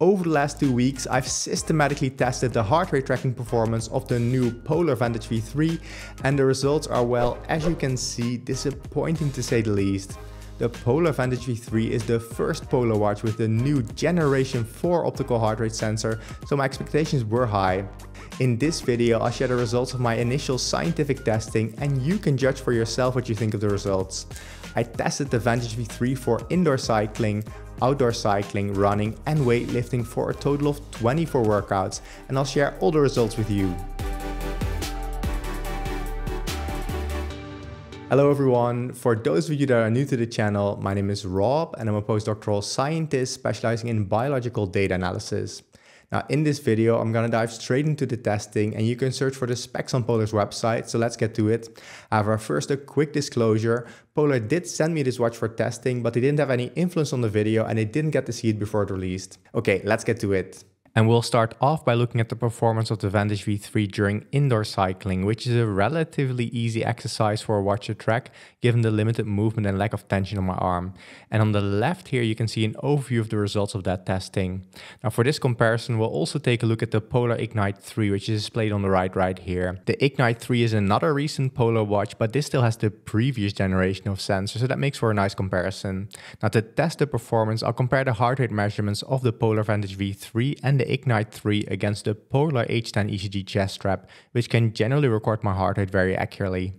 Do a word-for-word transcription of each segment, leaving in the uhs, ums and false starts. Over the last two weeks, I've systematically tested the heart rate tracking performance of the new Polar Vantage V three, and the results are, well, as you can see, disappointing to say the least. The Polar Vantage V three is the first Polar watch with the new generation four optical heart rate sensor, so my expectations were high. In this video, I'll share the results of my initial scientific testing, and you can judge for yourself what you think of the results. I tested the Vantage V three for indoor cycling, outdoor cycling, running and weightlifting for a total of twenty-four workouts, and I'll share all the results with you. Hello everyone, for those of you that are new to the channel, my name is Rob and I'm a postdoctoral scientist specializing in biological data analysis. Now in this video, I'm gonna dive straight into the testing and you can search for the specs on Polar's website, so let's get to it. However, first a quick disclosure, Polar did send me this watch for testing, but they didn't have any influence on the video and they didn't get to see it before it released. Okay, let's get to it. And we'll start off by looking at the performance of the Vantage V three during indoor cycling, which is a relatively easy exercise for a watch to track, given the limited movement and lack of tension on my arm. And on the left here, you can see an overview of the results of that testing. Now for this comparison, we'll also take a look at the Polar Ignite three, which is displayed on the right right here. The Ignite three is another recent Polar watch, but this still has the previous generation of sensors, so that makes for a nice comparison. Now to test the performance, I'll compare the heart rate measurements of the Polar Vantage V three and the Ignite three against the Polar H ten E C G chest strap, which can generally record my heart rate very accurately.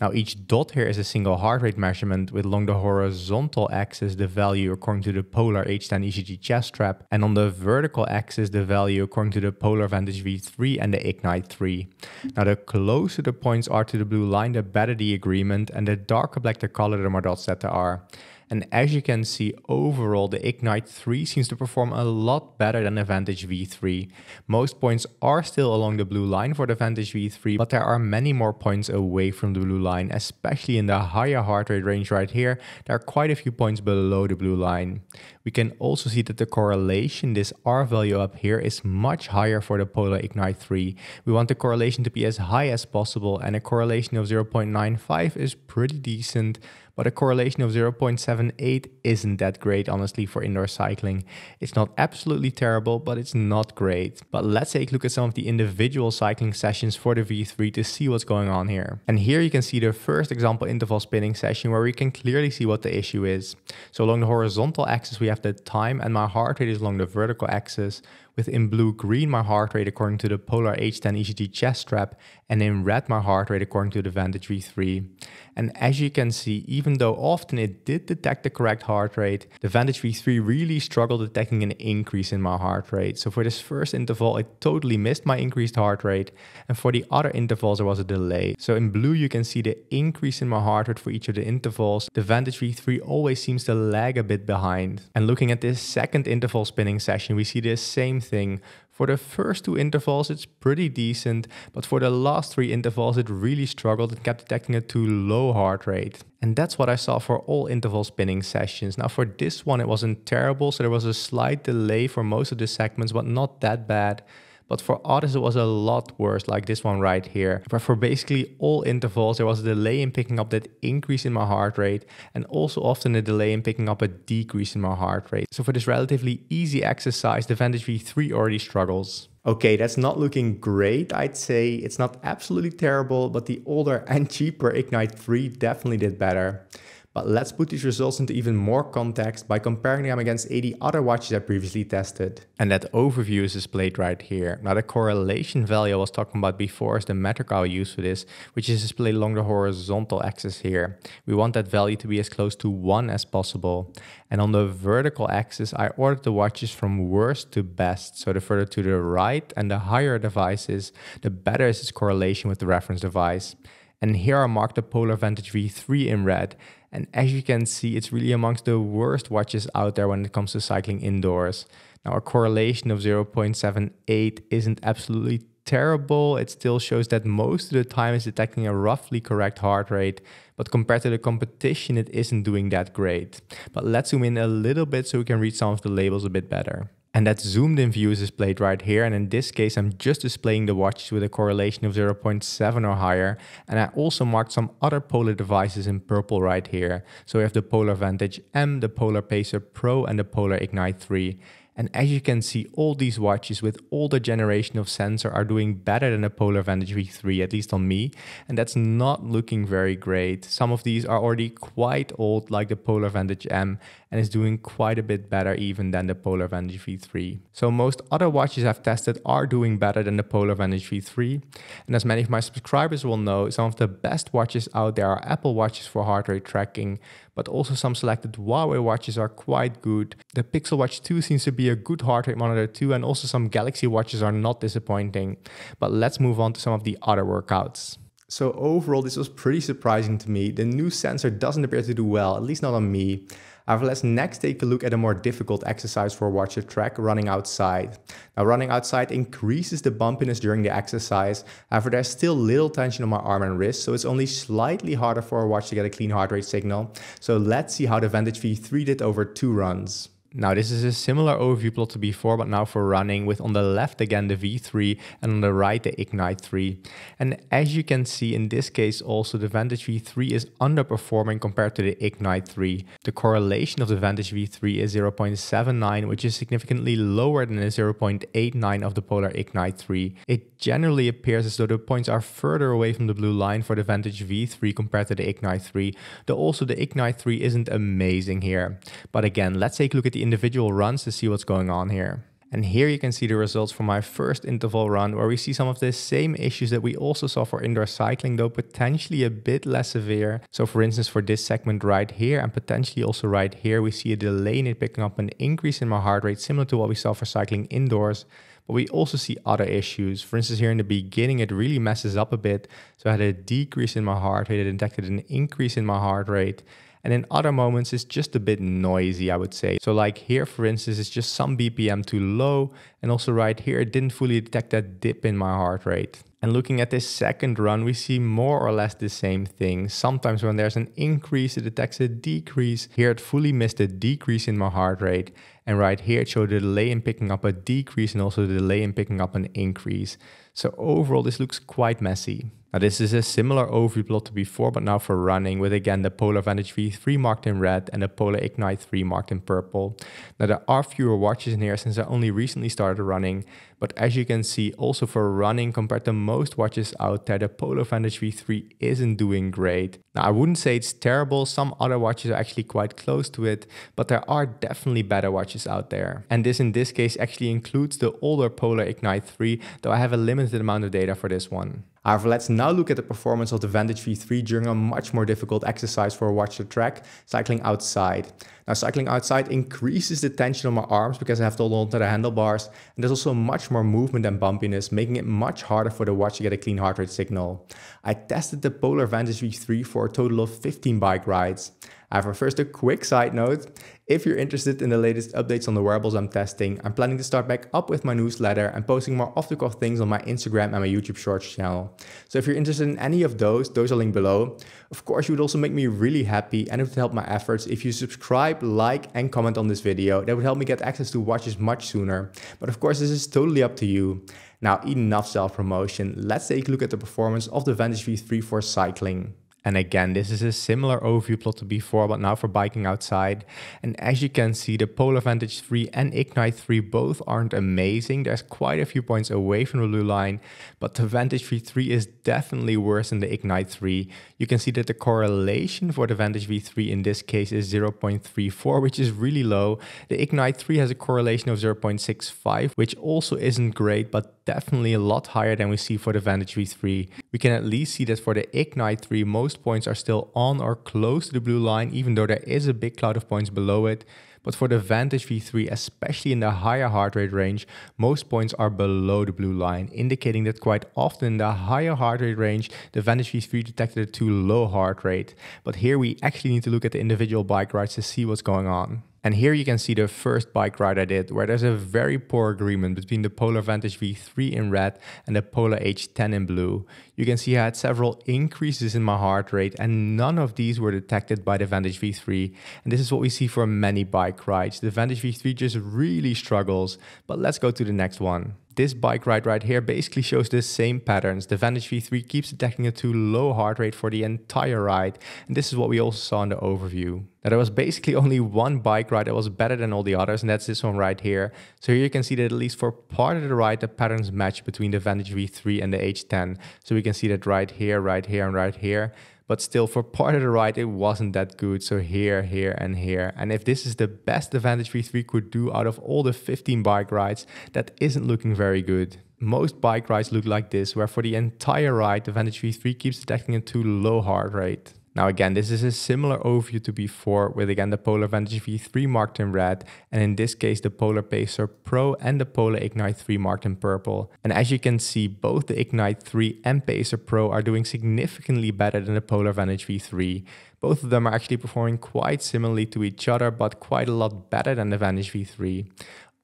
Now each dot here is a single heart rate measurement, with along the horizontal axis the value according to the Polar H ten E C G chest strap, and on the vertical axis the value according to the Polar Vantage V three and the Ignite three. Now the closer the points are to the blue line, the better the agreement, and the darker black the color, the more dots that there are. And as you can see, overall the Ignite three seems to perform a lot better than the Vantage V three. Most points are still along the blue line for the Vantage V three, but there are many more points away from the blue line, especially in the higher heart rate range right here. There are quite a few points below the blue line. We can also see that the correlation, this R value up here, is much higher for the Polar Ignite three. We want the correlation to be as high as possible, and a correlation of zero point nine five is pretty decent, but a correlation of zero point seven eight isn't that great, honestly, for indoor cycling. It's not absolutely terrible, but it's not great. But let's take a look at some of the individual cycling sessions for the V three to see what's going on here. And here you can see the first example interval spinning session, where we can clearly see what the issue is. So along the horizontal axis we have the time, and my heart rate is along the vertical axis, with in blue-green my heart rate according to the Polar H ten E C G chest strap, and in red my heart rate according to the Vantage V three. And as you can see, even though often it did detect the correct heart rate, the Vantage V three really struggled detecting an increase in my heart rate. So for this first interval, it totally missed my increased heart rate, and for the other intervals there was a delay. So in blue you can see the increase in my heart rate for each of the intervals. The Vantage V three always seems to lag a bit behind. And looking at this second interval spinning session, we see this same thing thing. For the first two intervals it's pretty decent, but for the last three intervals it really struggled and kept detecting a too low heart rate. And that's what I saw for all interval spinning sessions. Now for this one it wasn't terrible, so there was a slight delay for most of the segments, but not that bad. But for others it was a lot worse, like this one right here, where for basically all intervals there was a delay in picking up that increase in my heart rate, and also often a delay in picking up a decrease in my heart rate. So for this relatively easy exercise, the Vantage V three already struggles. Okay, that's not looking great, I'd say. It's not absolutely terrible, but the older and cheaper Ignite three definitely did better. But let's put these results into even more context by comparing them against eighty other watches I previously tested. And that overview is displayed right here. Now the correlation value I was talking about before is the metric I'll use for this, which is displayed along the horizontal axis here. We want that value to be as close to one as possible. And on the vertical axis, I ordered the watches from worst to best. So the further to the right and the higher device is, the better is its correlation with the reference device. And here I marked the Polar Vantage V three in red. And as you can see, it's really amongst the worst watches out there when it comes to cycling indoors. Now a correlation of zero point seven eight isn't absolutely terrible. It still shows that most of the time it's detecting a roughly correct heart rate, but compared to the competition, it isn't doing that great. But let's zoom in a little bit so we can read some of the labels a bit better. And that zoomed in view is displayed right here, and in this case I'm just displaying the watches with a correlation of zero point seven or higher, and I also marked some other Polar devices in purple right here. So we have the Polar Vantage M, the Polar Pacer Pro and the Polar Ignite three. And as you can see, all these watches with older generation of sensor are doing better than the Polar Vantage V three, at least on me. And that's not looking very great. Some of these are already quite old, like the Polar Vantage M, and is doing quite a bit better even than the Polar Vantage V three. So most other watches I've tested are doing better than the Polar Vantage V three. And as many of my subscribers will know, some of the best watches out there are Apple watches for heart rate tracking, but also some selected Huawei watches are quite good. The Pixel Watch two seems to be a good heart rate monitor too, and also some Galaxy watches are not disappointing. But let's move on to some of the other workouts. So overall, this was pretty surprising to me. The new sensor doesn't appear to do well, at least not on me. However, let's next take a look at a more difficult exercise for a watch to track, running outside. Now, running outside increases the bumpiness during the exercise. However, there's still little tension on my arm and wrist, so it's only slightly harder for a watch to get a clean heart rate signal. So let's see how the Vantage V three did over two runs. Now, this is a similar overview plot to before, but now for running, with on the left again the V three and on the right the Ignite three. And as you can see, in this case also the Vantage V three is underperforming compared to the Ignite three. The correlation of the Vantage V three is zero point seven nine, which is significantly lower than the zero point eight nine of the Polar Ignite three. It generally appears as though the points are further away from the blue line for the Vantage V three compared to the Ignite three, though also the Ignite three isn't amazing here. But again, let's take a look at the individual runs to see what's going on here. And here you can see the results from my first interval run, where we see some of the same issues that we also saw for indoor cycling, though potentially a bit less severe. So for instance, for this segment right here and potentially also right here, we see a delay in it picking up an increase in my heart rate, similar to what we saw for cycling indoors. But we also see other issues. For instance, here in the beginning, it really messes up a bit. So I had a decrease in my heart rate, it detected an increase in my heart rate. And in other moments, it's just a bit noisy, I would say. So like here, for instance, it's just some B P M too low. And also right here, it didn't fully detect that dip in my heart rate. And looking at this second run, we see more or less the same thing. Sometimes when there's an increase, it detects a decrease. Here it fully missed a decrease in my heart rate. And right here it showed a delay in picking up a decrease and also a delay in picking up an increase. So overall, this looks quite messy. Now this is a similar overview plot to before, but now for running, with again the Polar Vantage V three marked in red and the Polar Ignite three marked in purple. Now there are fewer watches in here since I only recently started running, but as you can see, also for running compared to most watches out there, the Polar Vantage V three isn't doing great. Now I wouldn't say it's terrible, some other watches are actually quite close to it, but there are definitely better watches out there. And this in this case actually includes the older Polar Ignite three, though I have a limited amount of data for this one. However, let's now look at the performance of the Vantage V three during a much more difficult exercise for a watch to track, cycling outside. Now, cycling outside increases the tension on my arms because I have to hold on to the handlebars, and there's also much more movement and bumpiness, making it much harder for the watch to get a clean heart rate signal. I tested the Polar Vantage V three for a total of fifteen bike rides. However, first a quick side note, if you're interested in the latest updates on the wearables I'm testing, I'm planning to start back up with my newsletter and posting more off-the-cuff things on my Instagram and my YouTube Shorts channel. So if you're interested in any of those, those are linked below. Of course, you would also make me really happy, and it would help my efforts if you subscribe, like and comment on this video. That would help me get access to watches much sooner. But of course, this is totally up to you. Now, enough self-promotion. Let's take a look at the performance of the Vantage V three for cycling. And again, this is a similar overview plot to before, but now for biking outside. And as you can see, the Polar Vantage three and Ignite three both aren't amazing. There's quite a few points away from the blue line, but the Vantage V three is definitely worse than the Ignite three. You can see that the correlation for the Vantage V three in this case is zero point three four, which is really low. The Ignite three has a correlation of zero point six five, which also isn't great, but definitely a lot higher than we see for the Vantage V three. We can at least see that for the Ignite three, most points are still on or close to the blue line, even though there is a big cloud of points below it. But for the Vantage V three, especially in the higher heart rate range, most points are below the blue line, indicating that quite often in the higher heart rate range, the Vantage V three detected a too low heart rate. But here we actually need to look at the individual bike rides to see what's going on. And here you can see the first bike ride I did, where there's a very poor agreement between the Polar Vantage V three in red and the Polar H ten in blue. You can see I had several increases in my heart rate, and none of these were detected by the Vantage V three. And this is what we see for many bike rides. The Vantage V three just really struggles, but let's go to the next one. This bike ride right here basically shows the same patterns. The Vantage V three keeps attacking a too low heart rate for the entire ride, and this is what we also saw in the overview. Now there was basically only one bike ride that was better than all the others, and that's this one right here. So here you can see that at least for part of the ride, the patterns match between the Vantage V three and the H ten. So we can see that right here, right here, and right here. But still, for part of the ride, it wasn't that good. So here, here, and here. And if this is the best the Vantage V three could do out of all the fifteen bike rides, that isn't looking very good. Most bike rides look like this, where for the entire ride, the Vantage V three keeps detecting a too low heart rate. Now again, this is a similar overview to before, with again the Polar Vantage V three marked in red, and in this case the Polar Pacer Pro and the Polar Ignite three marked in purple. And as you can see, both the Ignite three and Pacer Pro are doing significantly better than the Polar Vantage V three. Both of them are actually performing quite similarly to each other, but quite a lot better than the Vantage V three.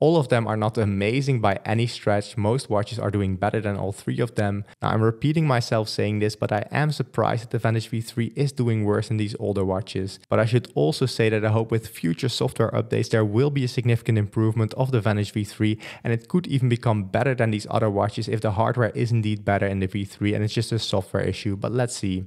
All of them are not amazing by any stretch. Most watches are doing better than all three of them. Now I'm repeating myself saying this, but I am surprised that the Vantage V three is doing worse than these older watches. But I should also say that I hope with future software updates there will be a significant improvement of the Vantage V three, and it could even become better than these other watches if the hardware is indeed better in the V three and it's just a software issue, but let's see.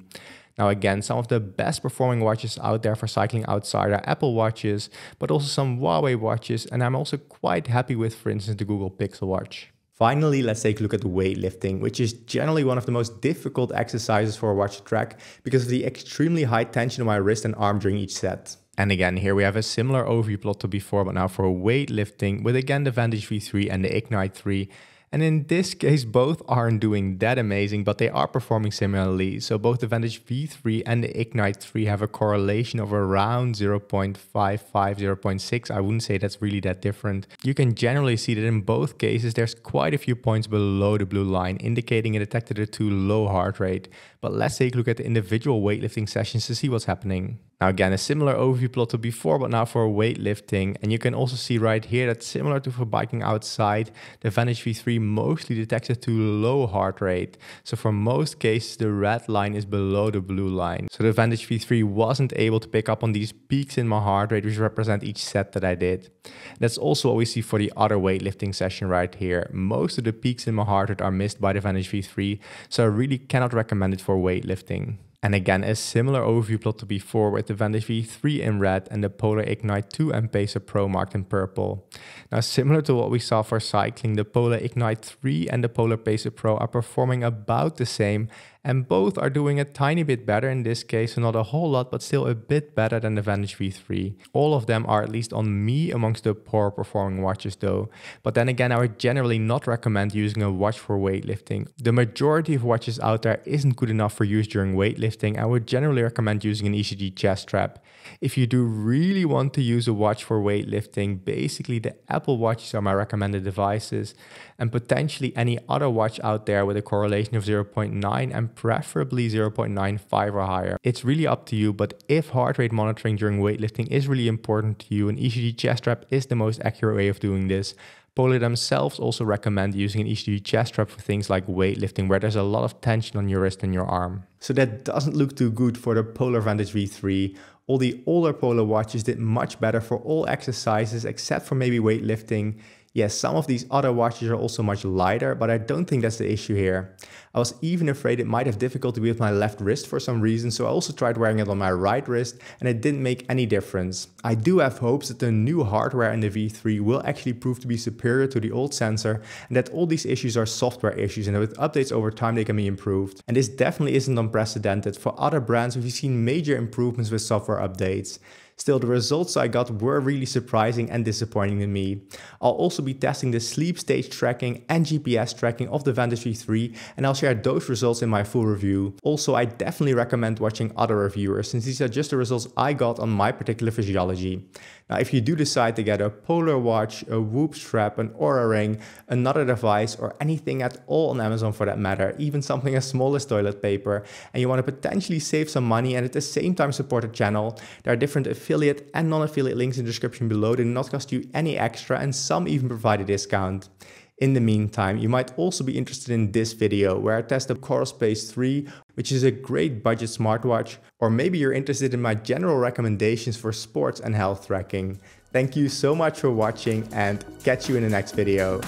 Now again, some of the best performing watches out there for cycling outside are Apple watches, but also some Huawei watches, and I'm also quite happy with, for instance, the Google Pixel watch. Finally, let's take a look at weightlifting, which is generally one of the most difficult exercises for a watch to track because of the extremely high tension on my wrist and arm during each set. And again, here we have a similar overview plot to before, but now for weightlifting with again the Vantage V three and the Ignite three. And in this case, both aren't doing that amazing, but they are performing similarly. So both the Vantage V three and the Ignite three have a correlation of around zero point five five, zero point six. I wouldn't say that's really that different. You can generally see that in both cases, there's quite a few points below the blue line, indicating it detected a too low heart rate. But let's take a look at the individual weightlifting sessions to see what's happening. Now again, a similar overview plot to before, but now for weightlifting. And you can also see right here that similar to for biking outside, the Vantage V three mostly detects a too low heart rate. So for most cases, the red line is below the blue line. So the Vantage V three wasn't able to pick up on these peaks in my heart rate, which represent each set that I did. That's also what we see for the other weightlifting session right here. Most of the peaks in my heart rate are missed by the Vantage V three, so I really cannot recommend it for weightlifting. And again, a similar overview plot to before with the Vantage V three in red and the Polar Ignite two and Pacer Pro marked in purple. Now, similar to what we saw for cycling, the Polar Ignite three and the Polar Pacer Pro are performing about the same, and both are doing a tiny bit better in this case, so not a whole lot, but still a bit better than the Vantage V three. All of them are at least on me amongst the poor performing watches though. But then again, I would generally not recommend using a watch for weightlifting. The majority of watches out there isn't good enough for use during weightlifting. I would generally recommend using an E C G chest strap. If you do really want to use a watch for weightlifting, basically the Apple watches are my recommended devices, and potentially any other watch out there with a correlation of zero point nine and preferably zero point nine five or higher. It's really up to you, but if heart rate monitoring during weightlifting is really important to you, an E C G chest strap is the most accurate way of doing this. Polar themselves also recommend using an E C G chest strap for things like weightlifting, where there's a lot of tension on your wrist and your arm. So that doesn't look too good for the Polar Vantage V three. All the older Polar watches did much better for all exercises except for maybe weightlifting. Yes, some of these other watches are also much lighter, but I don't think that's the issue here. I was even afraid it might have difficulty with my left wrist for some reason, so I also tried wearing it on my right wrist, and it didn't make any difference. I do have hopes that the new hardware in the V three will actually prove to be superior to the old sensor, and that all these issues are software issues, and that with updates over time they can be improved. And this definitely isn't unprecedented. For other brands, we've seen major improvements with software updates. Still, the results I got were really surprising and disappointing to me. I'll also be testing the sleep stage tracking and G P S tracking of the Vantage V three, and I'll share those results in my full review. Also, I definitely recommend watching other reviewers, since these are just the results I got on my particular physiology. Now, if you do decide to get a Polar watch, a WHOOP strap, an Oura ring, another device, or anything at all on Amazon for that matter, even something as small as toilet paper, and you want to potentially save some money and at the same time support the channel, there are different affiliate and non-affiliate links in the description below. They do not cost you any extra, and some even provide a discount. In the meantime, you might also be interested in this video where I test the CoroSpace three, which is a great budget smartwatch, or maybe you're interested in my general recommendations for sports and health tracking. Thank you so much for watching, and catch you in the next video.